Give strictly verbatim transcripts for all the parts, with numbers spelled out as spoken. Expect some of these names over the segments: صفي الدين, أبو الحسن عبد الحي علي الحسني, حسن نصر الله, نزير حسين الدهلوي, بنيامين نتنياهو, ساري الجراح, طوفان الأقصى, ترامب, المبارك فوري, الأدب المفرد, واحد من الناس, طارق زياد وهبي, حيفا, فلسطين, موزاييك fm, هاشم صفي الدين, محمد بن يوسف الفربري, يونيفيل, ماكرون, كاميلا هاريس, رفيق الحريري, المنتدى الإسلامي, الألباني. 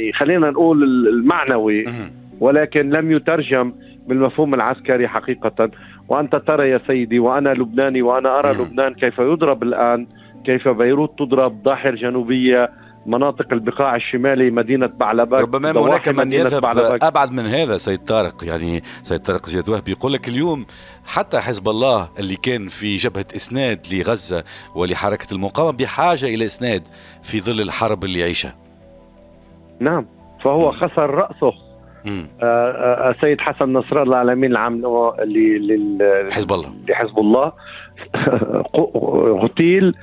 يعني خلينا نقول المعنوي، ولكن لم يترجم بالمفهوم العسكري حقيقة. وأنت ترى يا سيدي، وأنا لبناني، وأنا أرى لبنان كيف يضرب الآن، كيف بيروت تضرب، ضاحية الجنوبية، مناطق البقاع الشمالي، مدينة بعلبك، ربما هناك من يذهب أبعد من هذا. سيد طارق، يعني سيد طارق زياد وهبي يقول لك اليوم حتى حزب الله اللي كان في جبهة إسناد لغزة ولحركة المقاومة بحاجة إلى إسناد في ظل الحرب اللي يعيشها. نعم، فهو خسر رأسه. السيد حسن نصر الله الأمين العام لحزب الله لحزب الله اغتيل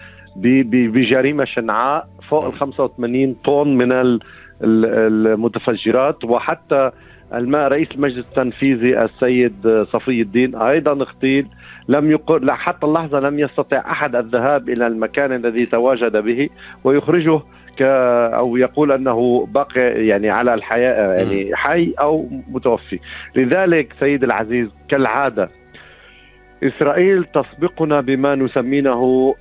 بجريمة شنعاء فوق ال خمسة وثمانين طن من المتفجرات، وحتى رئيس المجلس التنفيذي السيد صفي الدين أيضا اغتيل. لم يقر حتى اللحظة، لم يستطع أحد الذهاب إلى المكان الذي تواجد به ويخرجه أو يقول أنه باقي يعني على الحياة، يعني حي أو متوفي. لذلك سيد العزيز، كالعادة إسرائيل تسبقنا بما نسمينه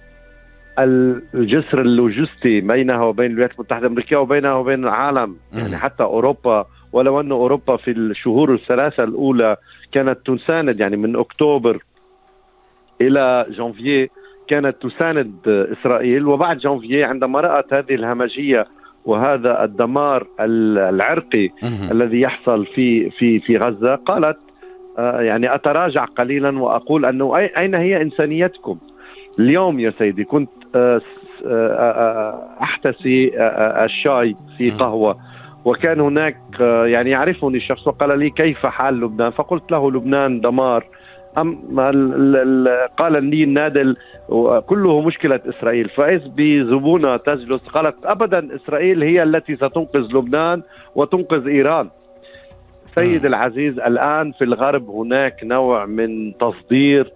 الجسر اللوجستي بينها وبين الولايات المتحدة الأمريكية وبينها وبين العالم، يعني حتى أوروبا. ولو أن أوروبا في الشهور الثلاثة الأولى كانت تساند، يعني من أكتوبر إلى جانفييه كانت تساند إسرائيل، وبعد جانفييه عندما رأت هذه الهمجية وهذا الدمار العرقي الذي يحصل في في في غزة، قالت يعني أتراجع قليلا وأقول أنه أين هي إنسانيتكم؟ اليوم يا سيدي كنت أحتسي الشاي في قهوة، وكان هناك يعني يعرفني الشخص وقال لي كيف حال لبنان؟ فقلت له لبنان دمار. أم قال لي النادل كله مشكلة إسرائيل. فإذ بزبونة تجلس قالت أبدا إسرائيل هي التي ستنقذ لبنان وتنقذ إيران. سيد العزيز، الآن في الغرب هناك نوع من تصدير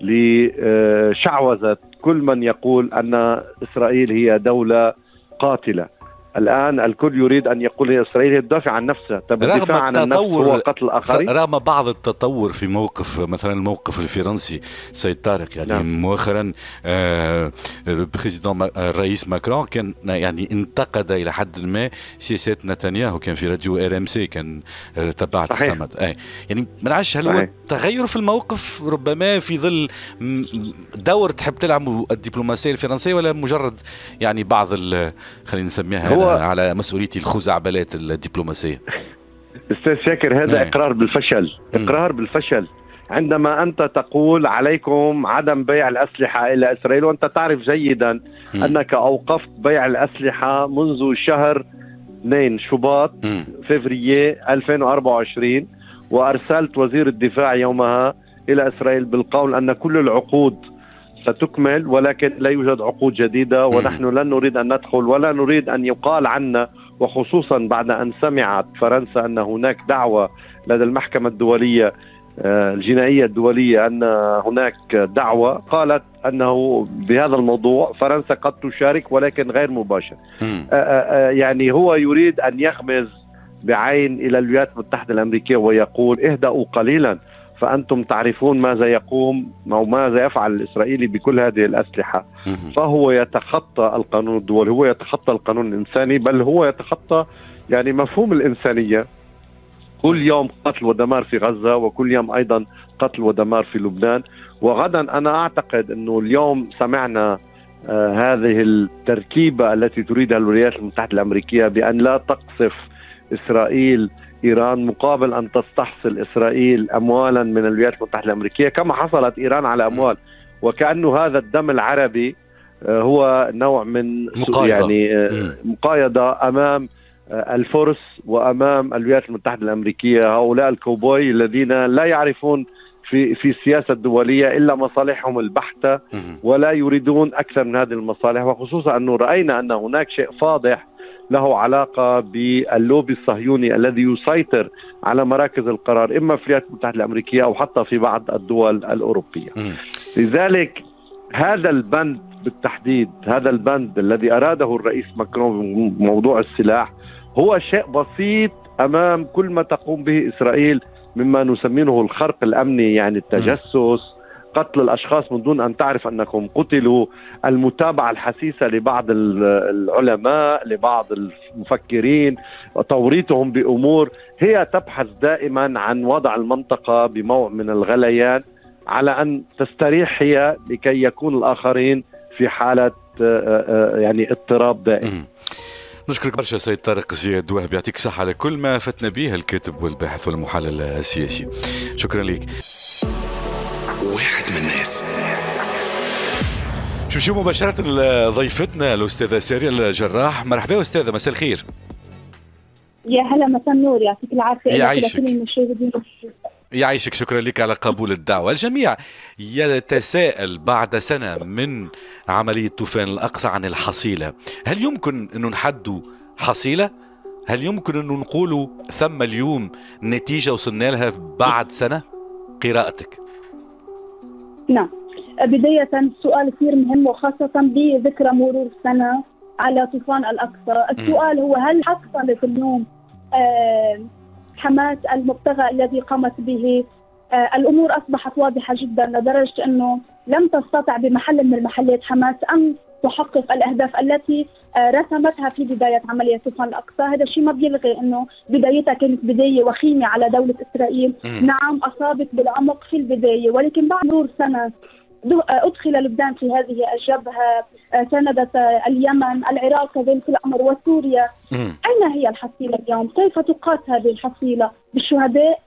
لشعوذة كل من يقول أن إسرائيل هي دولة قاتلة. الآن الكل يريد أن يقول هي إسرائيل هي تدافع عن نفسها. طب الدفاع عن النفس هو قتل الآخرين؟ رغم بعض التطور في موقف، مثلا الموقف الفرنسي سيد طارق، يعني نعم. مؤخرا آه الرئيس ماكرون كان يعني انتقد إلى حد ما سياسة نتنياهو، كان في راديو ار ام سي، كان تبعت الصمد. آه يعني ما نعرفش هل هو تغير في الموقف ربما في ظل دور تحب تلعب الدبلوماسية الفرنسية، ولا مجرد يعني بعض خلينا نسميها على مسؤوليتي الخزعبلات الدبلوماسية؟ أستاذ شاكر، هذا نعم. إقرار بالفشل، إقرار م. بالفشل. عندما أنت تقول عليكم عدم بيع الأسلحة إلى إسرائيل، وأنت تعرف جيدا م. أنك أوقفت بيع الأسلحة منذ شهر اثنين شباط م. فبراير ألفين وأربعة وعشرين، وأرسلت وزير الدفاع يومها إلى إسرائيل بالقول أن كل العقود ستكمل، ولكن لا يوجد عقود جديدة، ونحن لن نريد أن ندخل ولا نريد أن يقال عنا، وخصوصا بعد أن سمعت فرنسا أن هناك دعوة لدى المحكمة الدولية الجنائية الدولية، أن هناك دعوة قالت أنه بهذا الموضوع فرنسا قد تشارك ولكن غير مباشر. يعني هو يريد أن يغمز بعين إلى الولايات المتحدة الأمريكية ويقول اهدأوا قليلا، فأنتم تعرفون ماذا يقوم أو ماذا يفعل الإسرائيلي بكل هذه الأسلحة. فهو يتخطى القانون الدولي، هو يتخطى القانون الإنساني، بل هو يتخطى يعني مفهوم الإنسانية. كل يوم قتل ودمار في غزة، وكل يوم أيضا قتل ودمار في لبنان. وغدا أنا أعتقد أنه اليوم سمعنا آه هذه التركيبة التي تريدها الولايات المتحدة الأمريكية بأن لا تقصف إسرائيل إيران، مقابل أن تستحصل إسرائيل أموالا من الولايات المتحدة الأمريكية كما حصلت إيران على أموال، وكأنه هذا الدم العربي هو نوع من مقايضة. يعني مقايضة أمام الفرس وأمام الولايات المتحدة الأمريكية، هؤلاء الكوبوي الذين لا يعرفون في في السياسة الدولية إلا مصالحهم البحتة، ولا يريدون أكثر من هذه المصالح. وخصوصا أنه رأينا أن هناك شيء فاضح له علاقة باللوبي الصهيوني الذي يسيطر على مراكز القرار، إما في الولايات المتحدة الأمريكية أو حتى في بعض الدول الأوروبية. لذلك هذا البند بالتحديد، هذا البند الذي أراده الرئيس ماكرون بموضوع السلاح، هو شيء بسيط أمام كل ما تقوم به إسرائيل مما نسمينه الخرق الأمني، يعني التجسس قتل الأشخاص من دون أن تعرف أنهم قتلوا، المتابعة الحسيسة لبعض العلماء لبعض المفكرين، توريطهم بأمور، هي تبحث دائما عن وضع المنطقة بموع من الغليان على أن تستريح هي لكي يكون الآخرين في حالة يعني اضطراب دائم. نشكرك برشا سيد طارق زياد وهبي، يعطيك الصحة على كل ما فتنا به، الكاتب والباحث والمحلل السياسي. شكرا لك. واحد من الناس. شو نمشيو مباشرة لضيفتنا الأستاذة ساري الجراح. مرحبا أستاذة، مساء الخير. يا هلا، مساء النور، يعطيك العافية. يعيشك. يعيشك، شكرا لك على قبول الدعوة. الجميع يتساءل بعد سنة من عملية طوفان الأقصى عن الحصيلة، هل يمكن أن نحدوا حصيلة؟ هل يمكن أن نقولوا ثم اليوم نتيجة وصلنا لها بعد سنة؟ قراءتك. نعم، بداية السؤال كثير مهم، وخاصة بذكرى مرور السنة على طوفان الأقصى. السؤال هو هل حصلت اليوم آه حماس المبتغى الذي قامت به؟ آه الأمور أصبحت واضحة جدا لدرجة أنه لم تستطع بمحل من المحلات حماس أن تحقق الأهداف التي آه رسمتها في بداية عملية طوفان الأقصى. هذا الشيء ما بيلغي أنه بدايتها كانت بداية وخيمة على دولة إسرائيل. نعم، أصابت بالعمق في البداية، ولكن بعد مرور سنة أدخل لبنان في هذه الجبهة، ساندت اليمن، العراق كذلك الأمر، وسوريا. أين هي الحصيلة اليوم؟ كيف تقاس هذه الحصيلة؟ بالشهداء،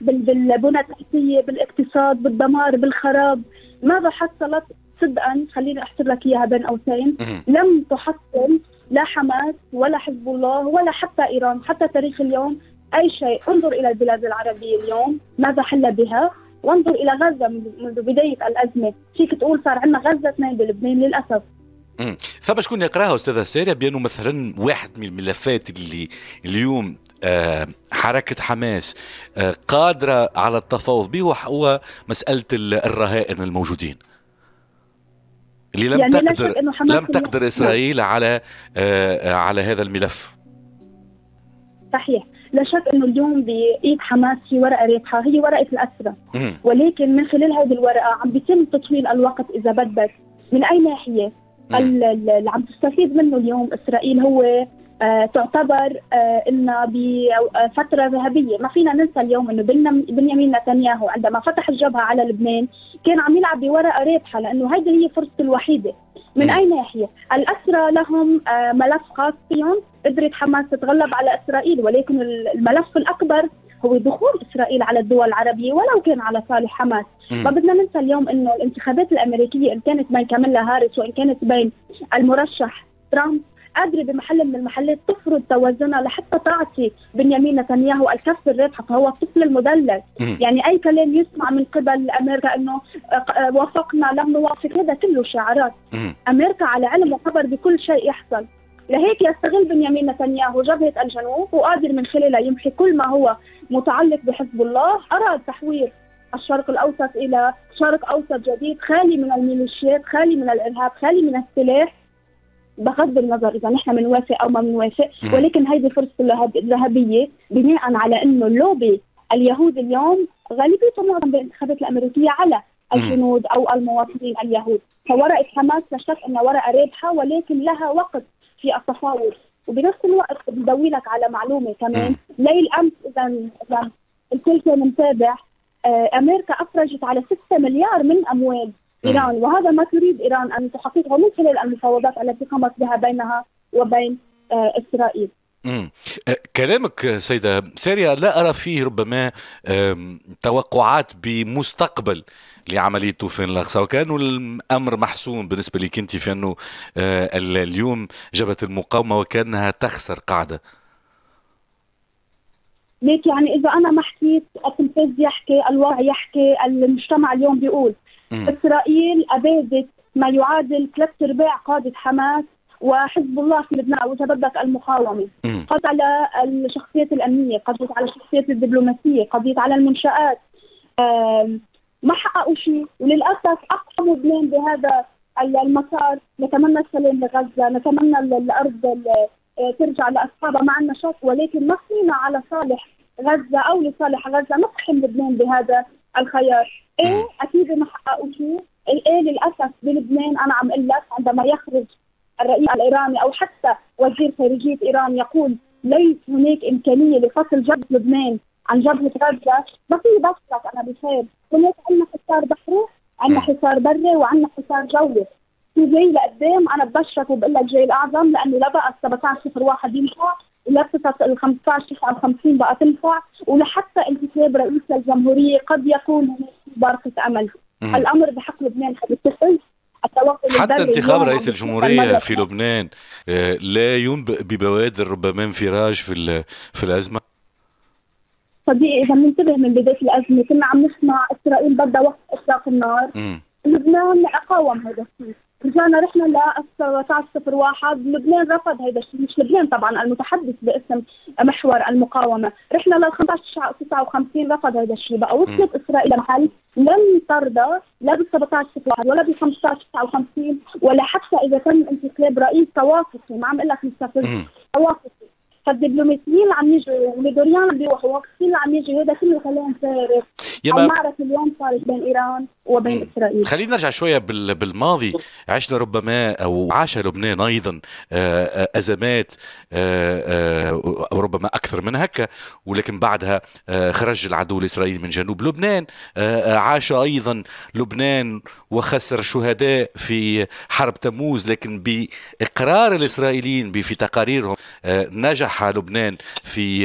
بالبنى التحتية، بالاقتصاد، بالدمار، بالخراب. ماذا حصلت صدقا؟ خليني أحصر لك إياها بين قوسين. لم تحصل لا حماس ولا حزب الله ولا حتى إيران حتى تاريخ اليوم أي شيء. انظر إلى البلاد العربية اليوم ماذا حل بها، وانظر إلى غزة منذ بداية الأزمة. فيك تقول صار عندنا غزة اثنين بلبنان للأسف. امم ثم شكون يقراها أستاذة سارية بأنه مثلا واحد من الملفات اللي اليوم آه حركة حماس آه قادرة على التفاوض به هو مسألة الرهائن الموجودين، اللي لم يعني تقدر لم تقدر إسرائيل على آه على هذا الملف. صحيح، لا شك انه اليوم بايد حماس في ورقه رابحه هي ورقه الاسرى، ولكن من خلال هذه الورقه عم بيتم تطويل الوقت اذا بدك. من اي ناحيه؟ اللي عم تستفيد منه اليوم اسرائيل هو آه تعتبر آه انها بفتره ذهبيه. ما فينا ننسى اليوم انه بنيامين نتنياهو عندما فتح الجبهه على لبنان كان عم يلعب بورقه رابحه، لانه هيدي هي فرصته الوحيده. من اي ناحيه؟ الاسرى لهم آه ملف خاص فيهم، قدرت حماس تتغلب على اسرائيل، ولكن الملف الاكبر هو دخول اسرائيل على الدول العربيه ولو كان على صالح حماس. ما بدنا ننسى اليوم انه الانتخابات الامريكيه ان كانت بين كاميلا هاريس وان كانت بين المرشح ترامب قادره بمحل من المحلات تفرض توازنها لحتى تعطي بنيامين نتنياهو الكف الرابحه، فهو الطفل المدلل. يعني اي كلام يسمع من قبل امريكا انه وافقنا لم نوافق، هذا كله شعارات. امريكا على علم وخبر بكل شيء يحصل، لهيك يستغل بنيامين نتنياهو جبهه الجنوب وقادر من خلالها يمحي كل ما هو متعلق بحزب الله. اراد تحويل الشرق الاوسط الى شرق اوسط جديد خالي من الميليشيات، خالي من الارهاب، خالي من السلاح. بغض النظر اذا نحن بنوافق او ما بنوافق، ولكن هيدي فرصه ذهبيه بناء على انه اللوبي اليهودي اليوم غالبيته معظم بالانتخابات الامريكيه على الجنود او المواطنين اليهود. فورقه حماس لا شك انها ورقه رابحه، ولكن لها وقت في التفاوض. وبنفس الوقت بدوي لك على معلومه كمان، ليل امس اذا الكل كان متابع، امريكا افرجت على ستة مليار من اموال إيران، وهذا ما تريد إيران أن تحققه من خلال المفاوضات التي قامت بها بينها وبين آه إسرائيل. مم. كلامك سيدة سارية لا أرى فيه ربما توقعات بمستقبل لعملية طوفان الأقصى، وكان الأمر محسوم بالنسبة لك أنت في أنه آه اليوم جبت المقاومة وكأنها تخسر قاعدة. ليك يعني إذا أنا ما حكيت التلفاز يحكي، الواقع يحكي، المجتمع اليوم بيقول. إسرائيل أبادت ما يعادل ثلاث أرباع قادة حماس وحزب الله في لبنان، أو إذا بدك المقاومة. قضت على الشخصيات الأمنية، قضت على الشخصيات الدبلوماسية، قضت على المنشآت. ما حققوا شيء، وللأسف أقاموا لبنان بهذا المسار. نتمنى السلام لغزة، نتمنى الأرض ترجع لأصحابها، ما عندنا شك، ولكن ما فينا على صالح غزة أو لصالح غزة نقحم لبنان بهذا الخيار. ايه اكيد ما حققوشوه، ايه للاسف بلبنان انا عم اقول لك عندما يخرج الرئيس الايراني او حتى وزير خارجيه ايران يقول ليس هناك امكانيه لفصل جبهه لبنان عن جبهه غزه، ما في بفصلك انا بخير، هناك عندنا حصار بحري، عندنا حصار بري وعندنا حصار جوي. في جاي لقدام انا ببشرك وبقول لك جاي الاعظم، لانه لا بقى سبعطعش صفر واحد ينفع ولا خمسطعش تسعة وخمسين بقى تنفع، ولحتى انتخاب رئيس الجمهوريه قد يكون هناك برقه امل. الامر بحق لبنان حبيبتي. حتى انتخاب رئيس الجمهورية في لبنان لا ينبئ ببوادر ربما انفراج في في الأزمة. صديقي إذا منتبه من بداية الأزمة كنا عم نسمع إسرائيل بدها وقت إطلاق النار، م. لبنان أقاوم هذا الشيء، رجعنا رحنا ل سبعطعش صفر واحد، لبنان رفض هذا الشيء، مش لبنان طبعا المتحدث باسم محور المقاومة، رحنا لل خمسطعش تسعة وخمسين رفض هذا الشيء، بقى وصلت إسرائيل لمحل لن ترضى لا بال سبعطعش صفر واحد ولا بال خمسطعش تسعة وخمسين ولا حتى إذا تم انتخاب رئيس توافقي، ما عم أقول لك مستقل توافقي، فالدبلوماسيين عم يجوا والميدوريان عم يروحوا واقفين عم يجوا، هذا كله كلام فارغ. المعركة اليوم صارت بين إيران وبين مم. إسرائيل. خلينا نرجع شوية بالماضي، عشنا ربما أو عاش لبنان أيضا أزمات ربما أكثر من هكا، ولكن بعدها خرج العدو الإسرائيلي من جنوب لبنان، عاش أيضا لبنان وخسر شهداء في حرب تموز، لكن بإقرار الإسرائيليين في تقاريرهم نجح لبنان في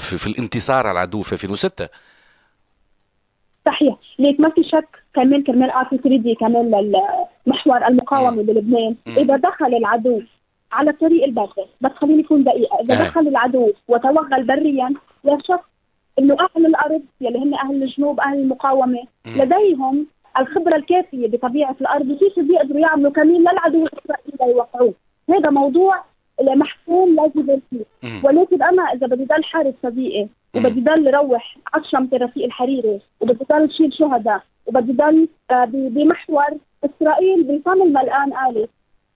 في الانتصار على العدو في ألفين وستة. صحيح، ليك ما في شك كمان كرمال اعطي كريدي كمان للمحور المقاومه بلبنان، اذا دخل العدو على الطريق البري، بس خليني اكون دقيقه، اذا دخل العدو وتوغل بريا لا شك انه اهل الارض يلي هن اهل الجنوب اهل المقاومه لديهم الخبره الكافيه بطبيعه الارض وكيف بيقدروا يعملوا كمين للعدو الاسرائيلي يوقعوه، هذا موضوع محسوم لا جدل فيه، ولكن انا اذا بدي ضل حارب صديقي وبدي ضل روح عشمة رفيق الحريري وبدي ضل شيل شهداء وبدي ضل بمحور اسرائيل بفم الملقان قالت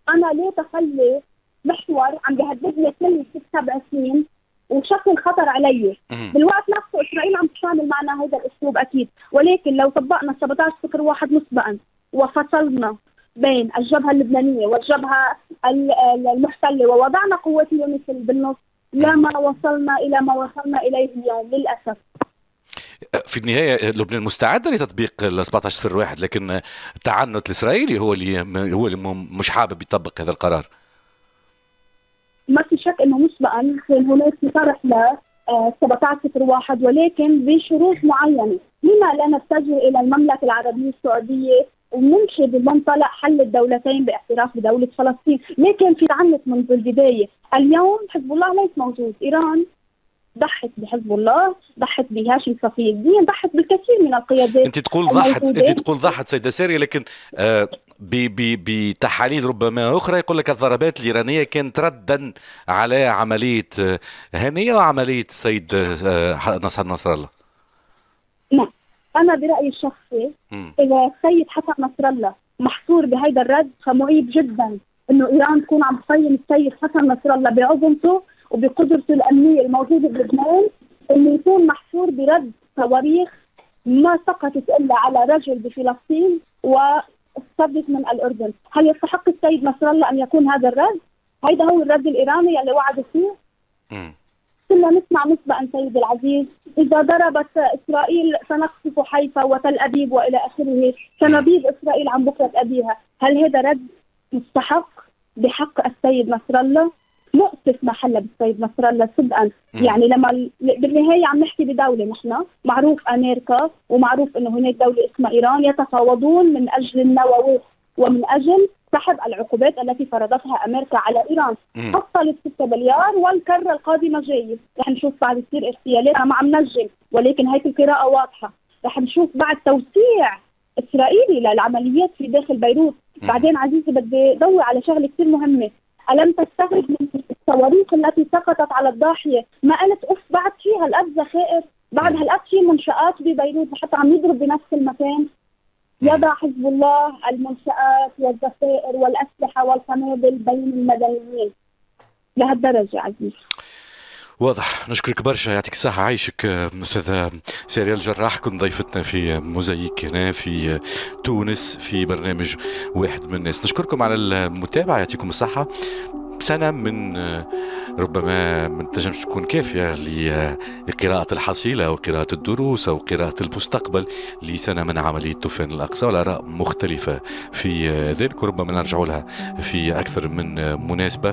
انا ليه تخلي محور عم بيهددني كل ست سبع سنين وشكل خطر علي، بالوقت نفسه اسرائيل عم تتعامل معنا هذا الاسلوب اكيد، ولكن لو طبقنا سبعطعش صفر واحد مسبقا وفصلنا بين الجبهه اللبنانيه والجبهه المحتله ووضعنا قوات يونيفيل بالنص لما وصلنا الى ما وصلنا اليه اليوم للاسف. في النهايه لبنان مستعده لتطبيق ال سبعطعش صفر واحد، لكن التعنت الاسرائيلي هو اللي هو اللي مش حابب يطبق هذا القرار. ما في شك انه مسبقا كان هناك طرح ل سبعطعش صفر واحد ولكن بشروط معينه، لما لا نتجه الى المملكه العربيه السعوديه ونمشي بمنطلق حل الدولتين باعتراف بدولة فلسطين، ما كان في تعنت منذ البداية. اليوم حزب الله ليس موجود، إيران ضحت بحزب الله، ضحت بهاشم صفي الدين، ضحت بالكثير من القيادات. انت تقول ضحت، انت تقول ضحت سيدة ساري، لكن آه بتحاليل ربما أخرى يقول لك الضربات الإيرانية كانت ردا على عملية هنية وعملية السيد حسن نصر الله. نعم. أنا برأيي الشخصي إذا السيد حسن نصر الله محصور بهيدا الرد فمعيب جدا إنه إيران تكون عم تقيم السيد حسن نصر الله بعظمته وبقدرته الأمنية الموجودة بلبنان إنه يكون محصور برد صواريخ ما سقطت إلا على رجل بفلسطين واستردت من الأردن، هل يستحق السيد نصر الله أن يكون هذا الرد؟ هيدا هو الرد الإيراني اللي وعد فيه؟ مم. كنا نسمع مسبقا سيد العزيز إذا ضربت إسرائيل سنقصف حيفا وتل أبيب وإلى آخره، سنبيد إسرائيل عن بكرة أبيها، هل هذا رد مستحق بحق السيد نصر الله؟ مؤسف ما حل بالسيد نصر الله صدقا، يعني لما بالنهاية عم نحكي بدولة نحن، معروف أمريكا ومعروف إنه هناك دولة اسمها إيران يتفاوضون من أجل النووي ومن أجل سحب العقوبات التي فرضتها امريكا على ايران، حصلت ستة مليار والكره القادمه جايه، رح نشوف بعد كثير اغتيالات، انا ما عم نجم ولكن هيك القراءه واضحه، رح نشوف بعد توسيع اسرائيلي للعمليات في داخل بيروت، بعدين عزيزي بدي ضوي على شغله كثير مهمه، الم تستغرب من الصواريخ التي سقطت على الضاحيه، ما قالت اوف بعد في هالقد ذخائر، بعد هالقد في منشآت ببيروت حتى عم يضرب بنفس المكان، يضع حزب الله المنشآت والذخائر والأسلحة والقنابل بين المدنيين لهالدرجة عزيز. واضح. نشكرك برشا، يعطيك الصحة، عايشك أستاذة ساري الجراح، كنت ضيفتنا في موزايك هنا في تونس في برنامج واحد من الناس. نشكركم على المتابعة، يعطيكم الصحة. سنة من ربما ما تنجمش تكون كافية لقراءة الحصيلة أو قراءة الدروس أو قراءة المستقبل لسنة من عملية طوفان الأقصى، والآراء مختلفة في ذلك، وربما نرجع لها في أكثر من مناسبة.